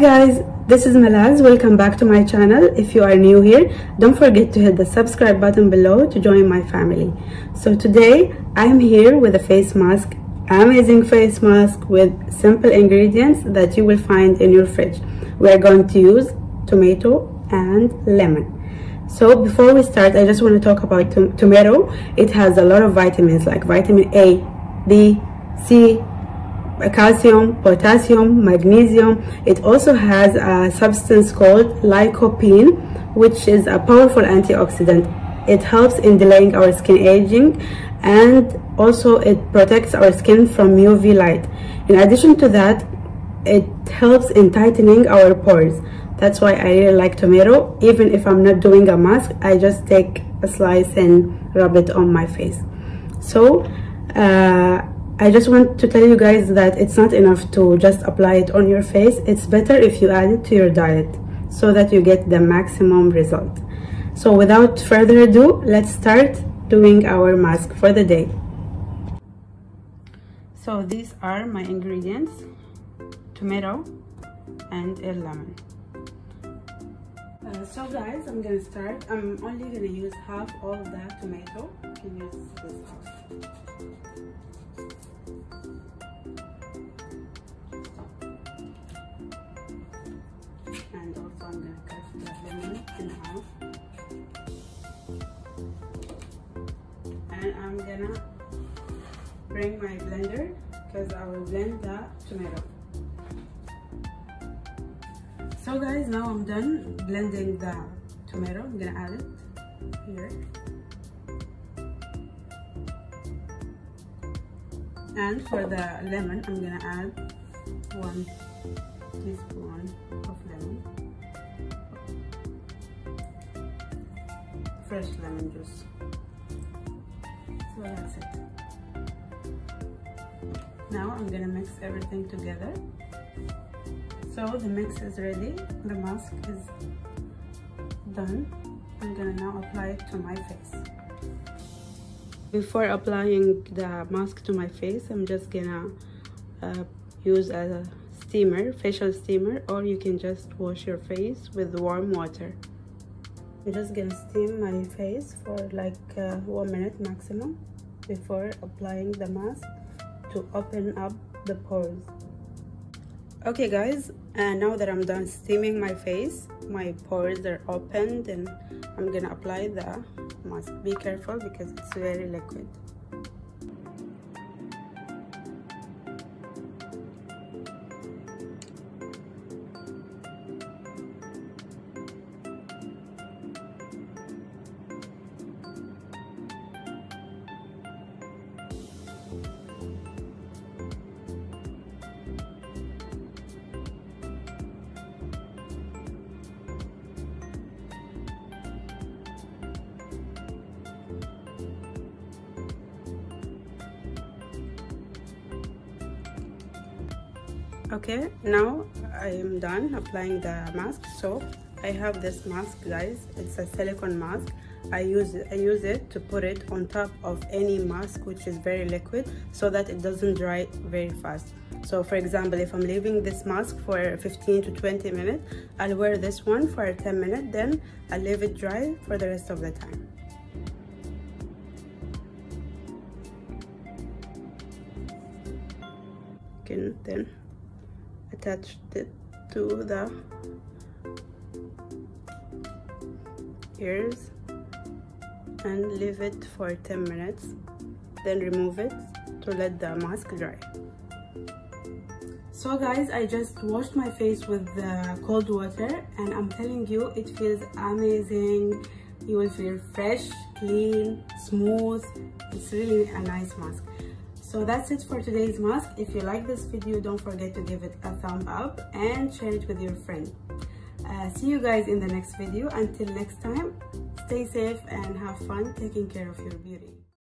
guys, this is Malaz. Welcome back to my channel. If you are new here, don't forget to hit the subscribe button below to join my family. So today I am here with a face mask, amazing face mask with simple ingredients that you will find in your fridge. We are going to use tomato and lemon. So before we start, I just want to talk about tomato. It has a lot of vitamins like vitamin A, B, C, calcium, potassium, magnesium. It also has a substance called lycopene, which is a powerful antioxidant. It helps in delaying our skin aging, and also it protects our skin from UV light. In addition to that, it helps in tightening our pores. That's why I really like tomato. Even if I'm not doing a mask, I just take a slice and rub it on my face. So I just want to tell you guys that it's not enough to just apply it on your face. It's better if you add it to your diet so that you get the maximum result. So without further ado, let's start doing our mask for the day. So these are my ingredients: tomato and a lemon. So guys, I'm gonna start. I'm only gonna use half of the tomato. You can use this half. And also I'm going to cut the lemon in half, and I'm going to bring my blender because I will blend the tomato. So guys, now I'm done blending the tomato. I'm going to add it here, and for the lemon I'm going to add 1 teaspoon of lemon, fresh lemon juice. So that's it. Now I'm gonna mix everything together. So the mix is ready, the mask is done. I'm gonna now apply it to my face. Before applying the mask to my face, I'm just gonna use a steamer, facial steamer, or you can just wash your face with warm water. I'm just gonna steam my face for like 1 minute maximum before applying the mask to open up the pores. Okay guys, and now that I'm done steaming my face, my pores are opened and I'm gonna apply the mask. Be careful because it's very liquid. Okay, now I am done applying the mask. So I have this mask guys, it's a silicone mask. I use it to put it on top of any mask which is very liquid so that it doesn't dry very fast. So for example, if I'm leaving this mask for 15 to 20 minutes, I'll wear this one for 10 minutes, then I'll leave it dry for the rest of the time. Okay, then attached it to the ears and leave it for 10 minutes, then remove it to let the mask dry. So guys, I just washed my face with the cold water, and I'm telling you, it feels amazing. You will feel fresh, clean, smooth. It's really a nice mask. So that's it for today's mask. If you like this video, don't forget to give it a thumb up and share it with your friend. See you guys in the next video. Until next time, stay safe and have fun taking care of your beauty.